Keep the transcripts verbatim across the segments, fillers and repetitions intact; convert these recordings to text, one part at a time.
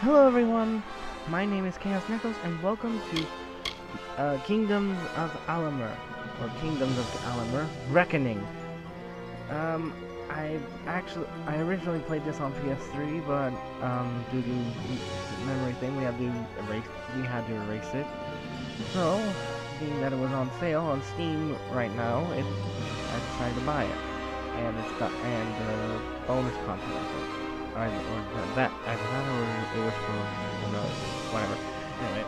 Hello everyone, my name is Chaos Necros and welcome to uh, Kingdoms of Amalur, or Kingdoms of Amalur: Reckoning. Um, I actually, I originally played this on P S three, but um, due to the memory thing, we had to erase, we had to erase it. So, seeing that it was on sale on Steam right now, it, I decided to buy it, and it's got and uh, bonus content. I or that I forgot it was for who knows, whatever. Anyway,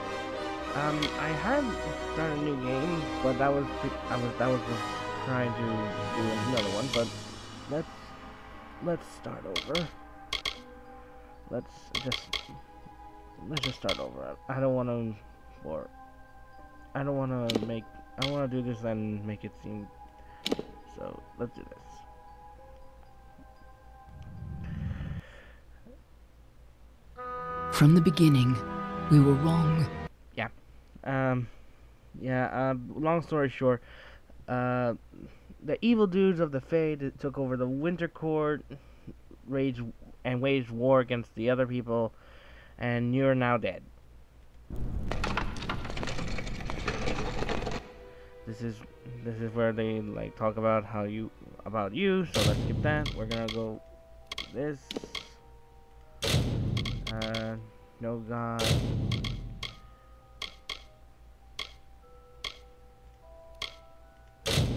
um, I had started a new game, but that was I was that was just trying to do another one. But let's let's start over. Let's just let's just start over. I don't want to or I don't want to make I want to do this and make it seem so. Let's do this. From the beginning, we were wrong. Yeah. Um, yeah, um, long story short, uh, the evil dudes of the Fae took over the Winter Court, rage, and waged war against the other people, and you're now dead. This is, this is where they, like, talk about how you, about you, so let's skip that. We're gonna go this. Uh, no god.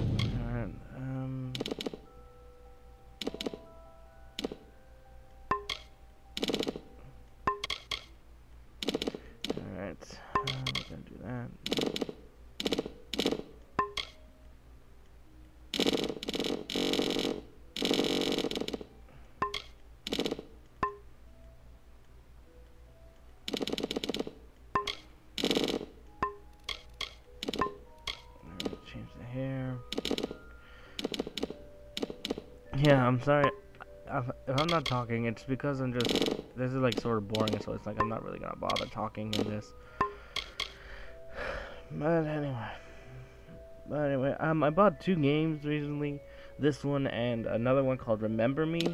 And, um. Alright, uh, we're gonna do that. Yeah, I'm sorry, if I'm not talking, it's because I'm just, this is like sort of boring, so it's like I'm not really gonna bother talking in this. But anyway, but anyway, um, I bought two games recently, this one and another one called Remember Me,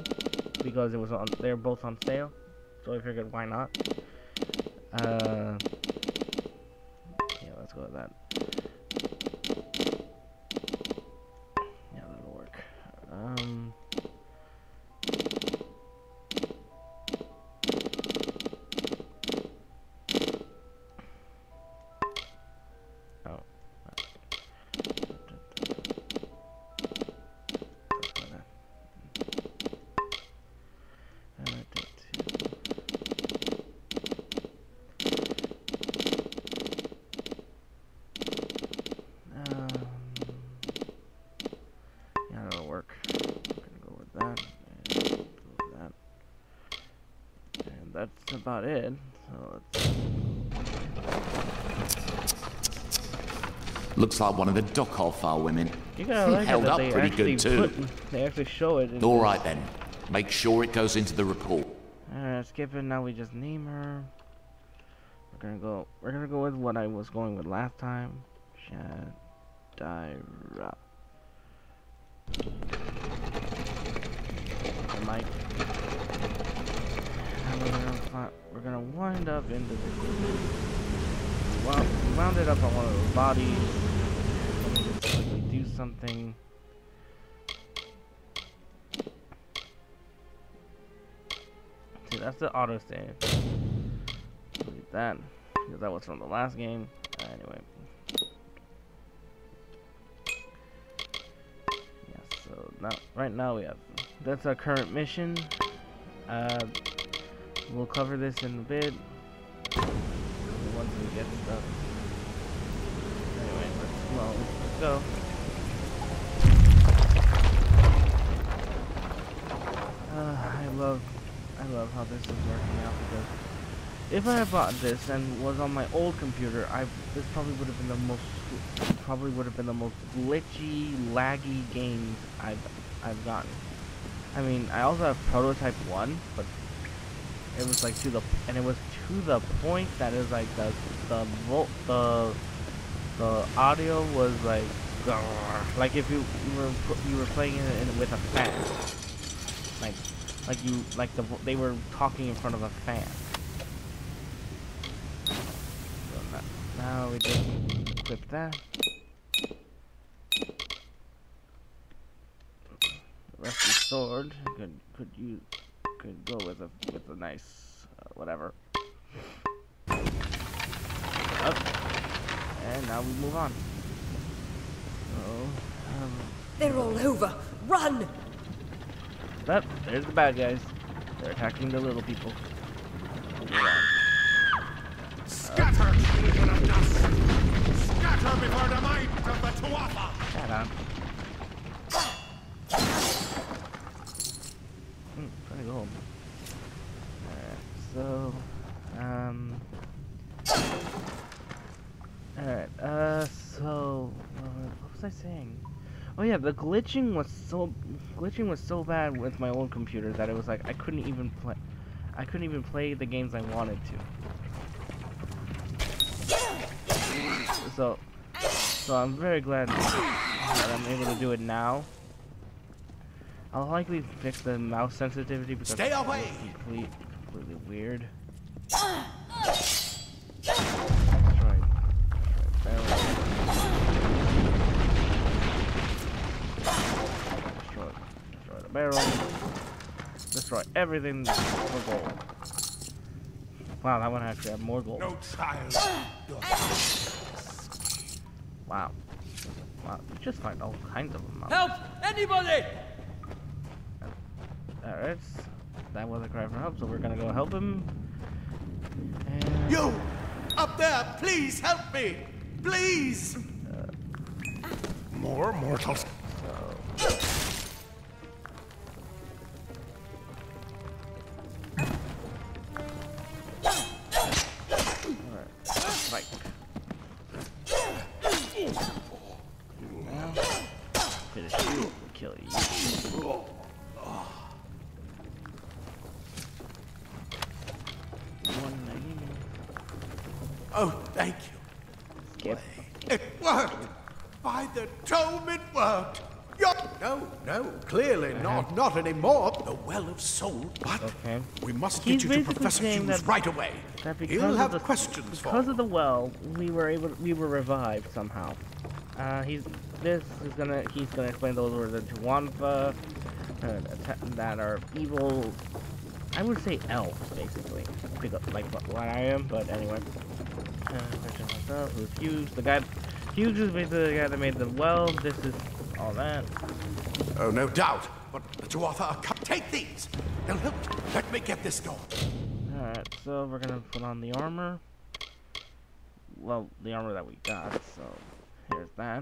because it was on, they're both on sale, so I figured why not. Uh, yeah, let's go with that. Yeah, that'll work. Um... That's about it. So let's... Looks like one of the Dockhole women. You gotta like held up pretty good too. Put, they actually show it. All right then. Make sure it goes into the report. All right, skip it. Now we just name her. We're gonna go. We're gonna go with what I was going with last time. Shadira. Mike. We're gonna wind up into the well, wound it up on one of those bodies. Let me just quickly do something. See, that's the auto save. Delete that because that was from the last game. Uh, anyway. Yeah. So now, right now we have that's our current mission. Uh. We'll cover this in a bit once we get stuff. Anyway, let's, well, let's go. Uh, I love, I love how this is working out because if I had bought this and was on my old computer, I this probably would have been the most, probably would have been the most glitchy, laggy games I've, I've gotten. I mean, I also have Prototype one, but. It was like to the and it was to the point that it was like the the volt the the audio was like like if you, you were you were playing it in, with a fan like like you like the they were talking in front of a fan. Now we just equip that. Rusty sword could could you could go with a with a nice uh, whatever. Up. And now we move on. So, um, they're all over. Run! But there's the bad guys. They're attacking the little people. Scatter, uh, children of dust! Scatter before the might of the Tuatha! Shut up. Hmm, trying to go home. Uh, so, um... Alright, uh, so... Uh, what was I saying? Oh yeah, the glitching was so... Glitching was so bad with my old computer that it was like, I couldn't even play... I couldn't even play the games I wanted to. So, so I'm very glad that I'm able to do it now. I'll likely fix the mouse sensitivity because Stay away. It's completely, completely weird. Destroy, destroy, destroy the barrel. Destroy, destroy the barrel. Destroy everything for gold. Wow, that one actually had more gold. No child. Wow. Wow, you just find all kinds of them out. Help! Anybody! Alright. That was a cry for help, so we're gonna go help him. And you! Up there! Please help me! Please! Uh, more mortals. So. Oh, thank you. Skip. It worked! By the dome, it worked! You're... No, no, clearly uh-huh. not. Not anymore. The Well of Souls, but okay. we must He's get you to Professor Hughes right away. That He'll have the, questions because for Because of the well, we were able to, we were revived somehow. Uh, he's... This is gonna... He's gonna explain those were the Tuatha uh, that are evil... I would say elves, basically. Pick up, like, what, what I am, but anyway. Uh, who's Hughes? The guy... Hughes is basically the guy that made the well. This is all that. Oh, no doubt. But the Tuatha are... Take these! They'll help you. Let me get this door. Alright, so we're gonna put on the armor. Well, the armor that we got, so... Here's that.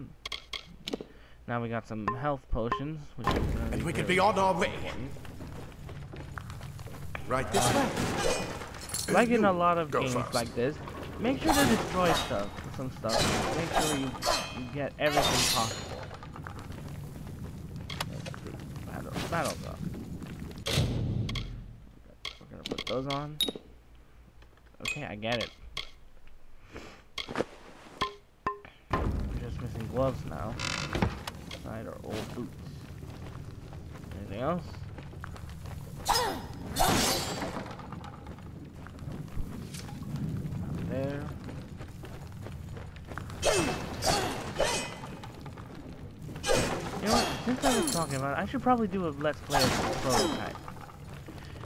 Now we got some health potions. Which is and we really can be on our way. Right this uh, way. Like in a lot of Go games first. like this, make sure to destroy stuff, some stuff. Make sure you, you get everything possible. Let's see. Battle, battle stuff. We're gonna put those on. Okay, I get it. We're just missing gloves now. Side or old boots. Anything else? There. You know what? Since I was talking about it, I should probably do a Let's Play of Prototype.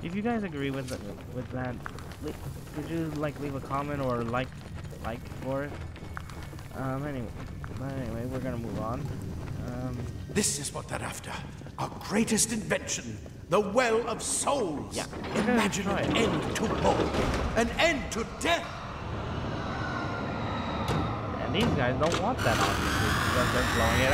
If you guys agree with the, with that, could you like leave a comment or like like for it? Um. Anyway, but anyway, we're gonna move on. Um. This is what they're after. Our greatest invention. The Well of Souls. Yeah. Imagine an end to hope, an end to death. And these guys don't want that, obviously, because they're blowing it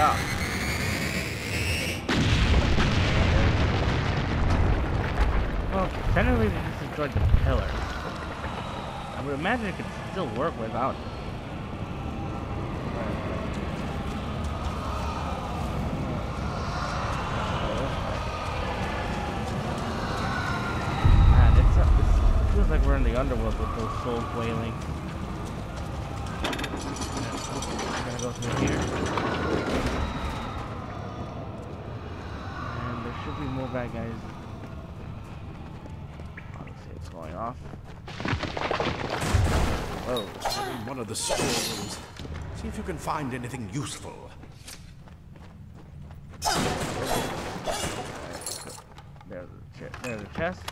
up. Well, generally they just destroyed the pillar. I would imagine it could still work without it. Like we're in the underworld with those souls wailing. I'm gonna go through here. And there should be more bad guys. Obviously it's going off. Oh, we're in one of the storerooms. See if you can find anything useful. There's a, there's a chest.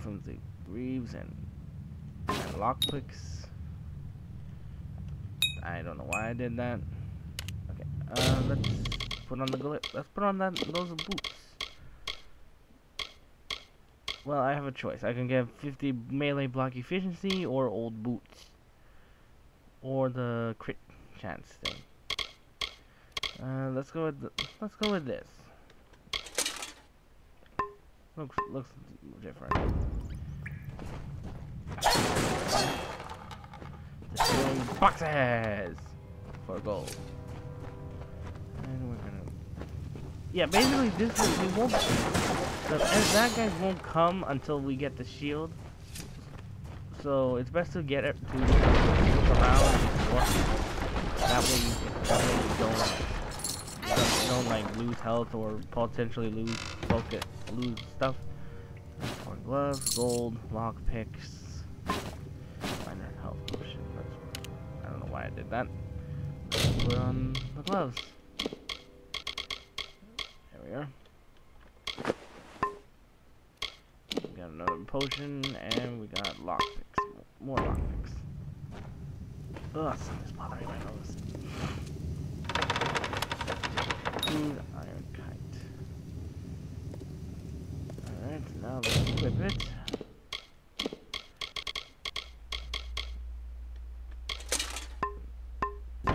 From the greaves and, and lockpicks. I don't know why I did that. Okay, uh, let's put on the glit. Let's put on that those boots. Well, I have a choice. I can get fifty melee block efficiency or old boots. Or the crit chance thing. Uh, let's go with the, let's go with this. Looks looks different. Destroying boxes for gold. And we're gonna Yeah, basically this is we won't So as that guys won't come until we get the shield, so it's best to get it to look around and walk. That way you can, that way you don't you don't like lose health or potentially lose focus, lose stuff. Or gloves, gold, lock picks, minor health potion. I don't know why I did that. Let's put on the gloves. There we are. Got another potion, and we got lockpicks. More lockpicks. Ugh, something's bothering my nose. And iron kite. Alright, now let's equip it.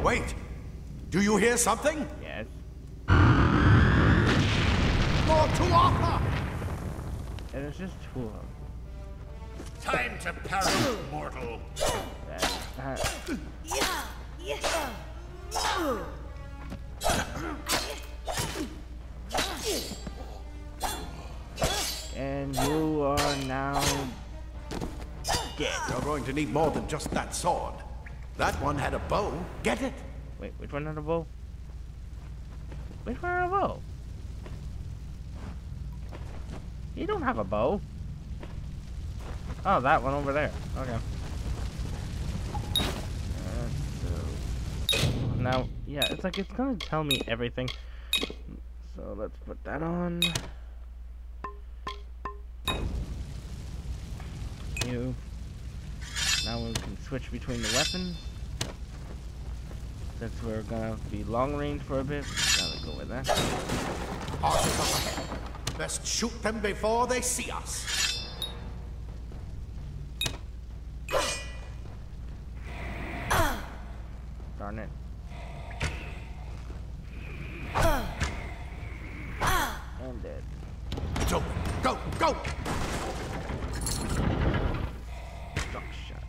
Wait! Do you hear something? Yes. More Tuatha! And it's just two of them. Time to parry, mortal. That, that. Yeah, yeah. And you are now dead. You're going to need more than just that sword. That one had a bow. Get it? Wait, which one had a bow? Which one had a bow? You don't have a bow. Oh, that one over there. Okay. Uh, so now, yeah, it's like it's gonna tell me everything. So let's put that on. You. Now we can switch between the weapons. Since we're gonna be long range for a bit, gotta go with that. Awesome. Best shoot them before they see us. Darn it. And dead. It's open. Go, go! Duck shot.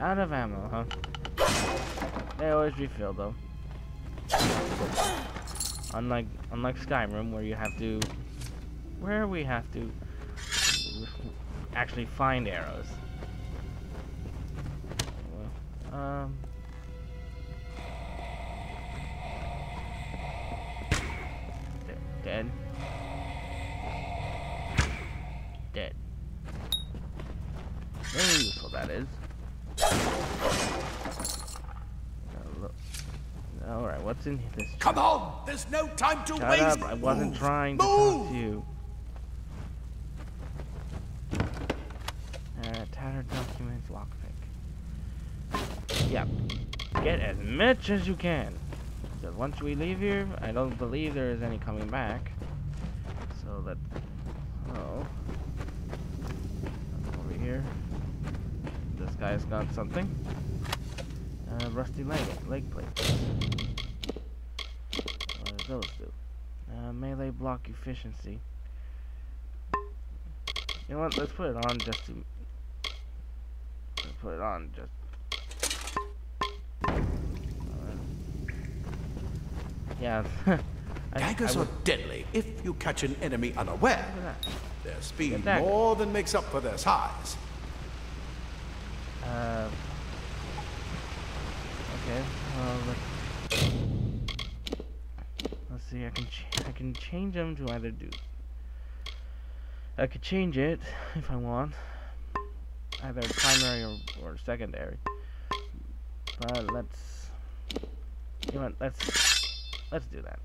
Out of ammo, huh? They always refill though. Unlike unlike Skyrim, where you have to, where we have to actually find arrows. Well, um. Dead. Dead. Very useful that is. Alright, what's in this chest? Come on! There's no time to Shut waste! Shut up, I wasn't Move. trying to Move. talk to you. Uh, tattered documents, lockpick. Yeah, get as much as you can. Because once we leave here, I don't believe there is any coming back. So let's... Oh. Over here. This guy's got something. Uh, rusty leg, leg plates. What do those do? Uh, melee block efficiency. You know what? Let's put it on just to. Let's put it on just. Uh, yeah. I, Daggers I are deadly if you catch an enemy unaware. Their speed more than makes up for their size. Uh. Okay, uh, let's, let's see, I can, ch I can change them to either do I could change it if I want, either primary or, or secondary. But let's, you know what, let's let's do that.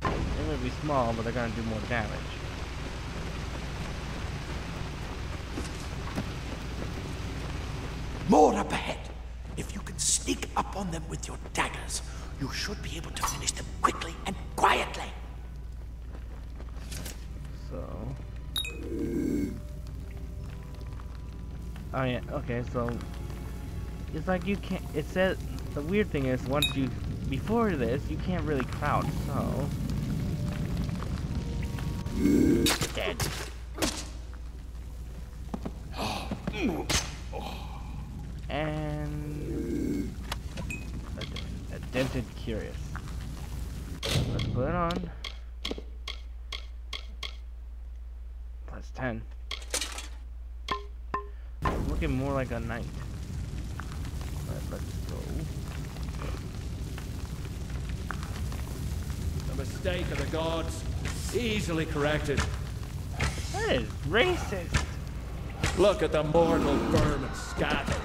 They may be small, but they're gonna do more damage. More up ahead. If you can sneak up on them with your daggers, you should be able to finish them quickly and quietly. So... Oh yeah, okay, so... It's like you can't... It says... The weird thing is, once you... Before this, you can't really crouch, so... Dead. And a, a dented curious. Let's put it on. Plus ten. I'm looking more like a knight. But let's go. The mistake of the gods easily corrected. That is racist. Look at the mortal vermin scattered.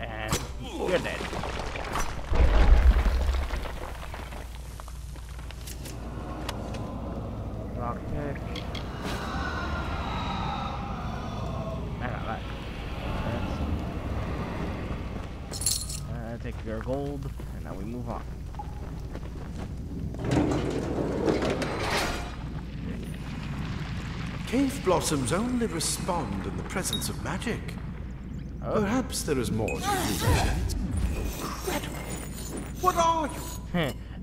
And you're dead. Rock kick. I got that. Uh, take your gold, and now we move on. Cave blossoms only respond in the presence of magic. Oh. Perhaps there is more to do. It's incredible. What are you?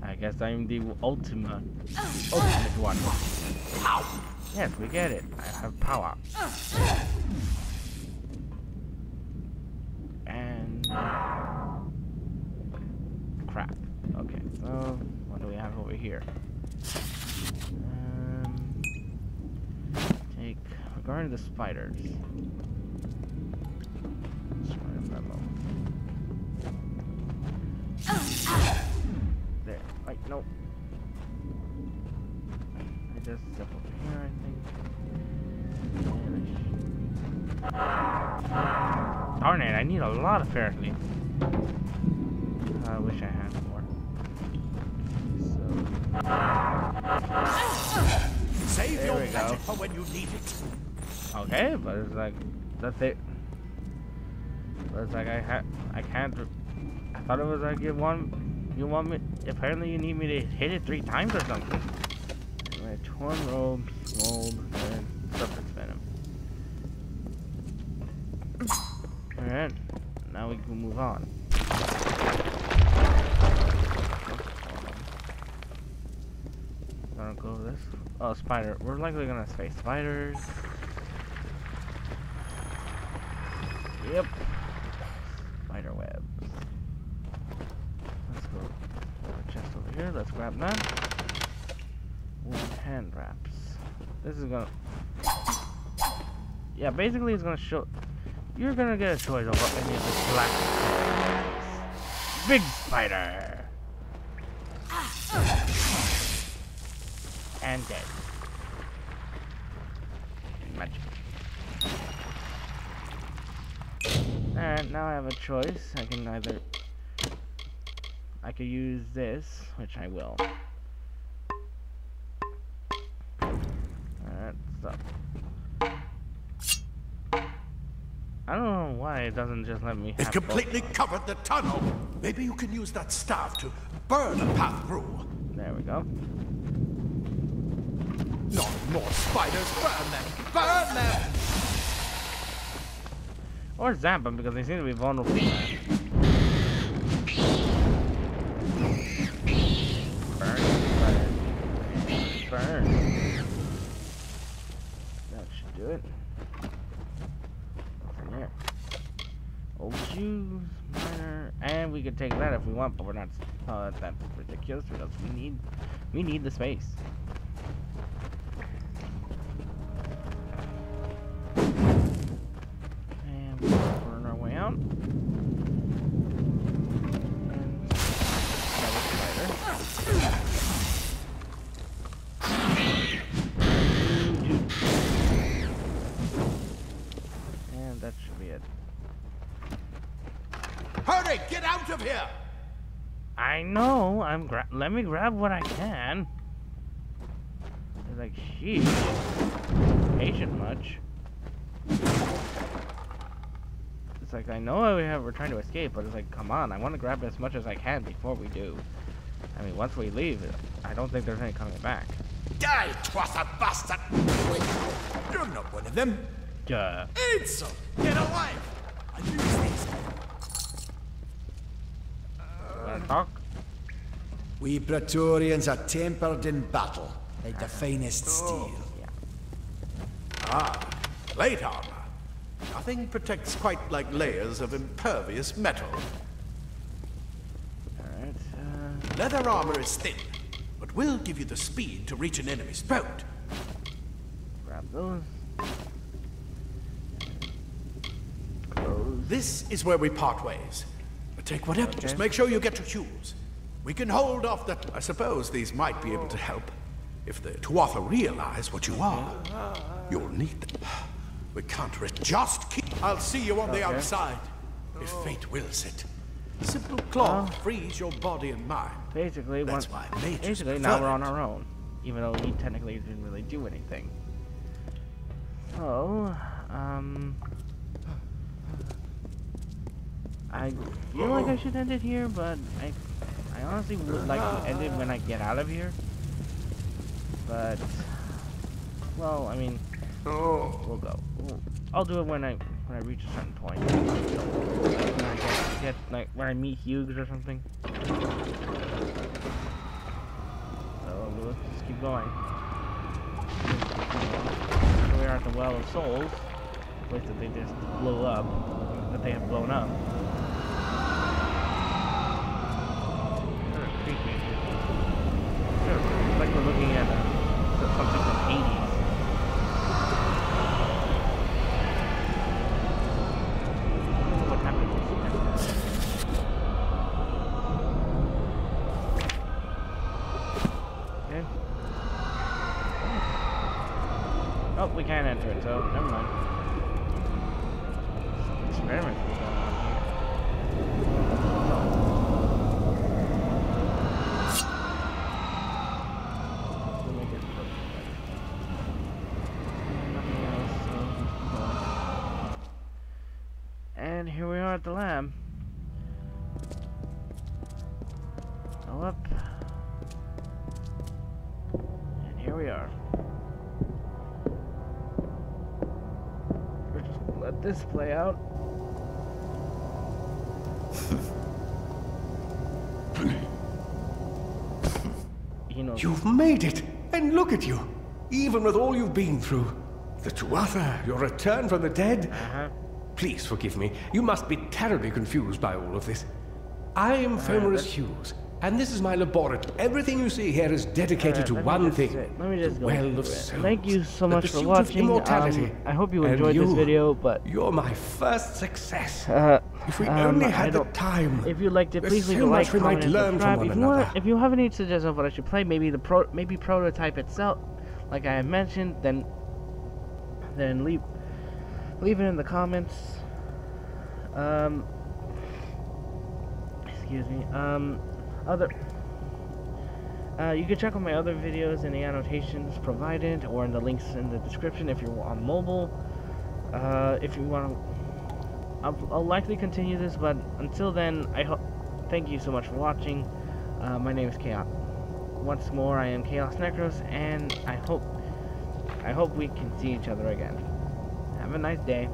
I guess I'm the ultima, ultimate one. Pow! Yes, we get it. I have power. And crap. Okay, so what do we have over here? Regarding the spiders. Spider memo. There. Like, nope. I just step over here, I think. Darn it, I need a lot apparently. I wish I had more. So. Save your magic for when you need it. Okay, but it's like that's it. But it's like I ha I can't. I thought it was like you want you want me. Apparently, you need me to hit it three times or something. Anyway, torn robe, mold, and serpent's venom. All right, now we can move on. Gonna go this. Oh, spider. We're likely gonna face spiders. Yep. Spider webs. Let's go. There's a chest over here. Let's grab that. Woolen hand wraps. This is gonna. Yeah, basically it's gonna show. You're gonna get a choice over any of the black spiders. Big spider. And dead. Magic. Alright, now I have a choice. I can either... I could use this, which I will. Alright, stop. I don't know why it doesn't just let me have it. It completely covered the tunnel! Maybe you can use that staff to burn a path through! There we go. Not more spiders! Burn them! Burn them! Or zap them because they seem to be vulnerable. Burn, burn, burn. That should do it. From here. Old shoes, miner, and we could take that if we want, but we're not. Uh, that's ridiculous because we need, we need the space. Hurry, get out of here! I know, I'm gra let me grab what I can. It's like, sheesh, patient much. It's like, I know we have, we're trying to escape, but it's like, come on, I want to grab as much as I can before we do. I mean, once we leave, I don't think there's any coming back. Die, Tuatha bastard! Wait, you're not one of them. Duh. Insult! Get alive! I use these. Uh, talk? We Praetorians are tempered in battle, like the finest steel. Oh, yeah. Ah, plate armor. Nothing protects quite like layers of impervious metal. Alright, uh... leather armor is thin, but will give you the speed to reach an enemy's throat. Grab those. Close. This is where we part ways. But take whatever. Okay. Just make sure you get to Hughes. We can hold off that. I suppose these might be able to help. If the Tuatha realize what you are, you'll need them. We can't risk. Just keep. I'll see you on okay. the outside, if fate wills it. Simple cloth well, frees your body and mind. Basically, that's why. Basically, now we're on our own, even though we technically didn't really do anything. So, um, I feel like I should end it here, but I, I honestly would like to end it when I get out of here. But, well, I mean. We'll go. I'll do it when I when I reach a certain point. When I get, get like when I meet Hughes or something. So we'll just keep going. So we are at the Well of Souls, a place that they just blew up, that they have blown up. They're creepy. It's like we're looking at uh, something from Hades. We can enter it, so never mind. Experiment going on here. Oh. We'll make it nothing else, so we'll keep going. And here we are at the lab. Go up. And here we are. Let this play out. You know, you've made it, and look at you. Even with all you've been through, the Tuatha, your return from the dead. Uh-huh. Please forgive me. You must be terribly confused by all of this. I am uh, Fomorous Hughes, and this is my laboratory. Everything you see here is dedicated right, to one thing. Sit. Let me just go well Thank you so much for watching. Um, I hope you enjoyed you, this video, but you're my first success. Uh, if we um, only had the time. If you liked it, please so leave a like, comment, and subscribe. If you, want, if you have any suggestions of what I should play, maybe the pro, maybe prototype itself, like I mentioned, then then leave leave it in the comments. Um, excuse me. Um. Other, uh, you can check out my other videos in the annotations provided, or in the links in the description if you're on mobile. Uh, if you want to, I'll, I'll likely continue this, but until then, I hope. Thank you so much for watching. Uh, my name is Chaos. Once more, I am Chaos Necros, and I hope, I hope we can see each other again. Have a nice day.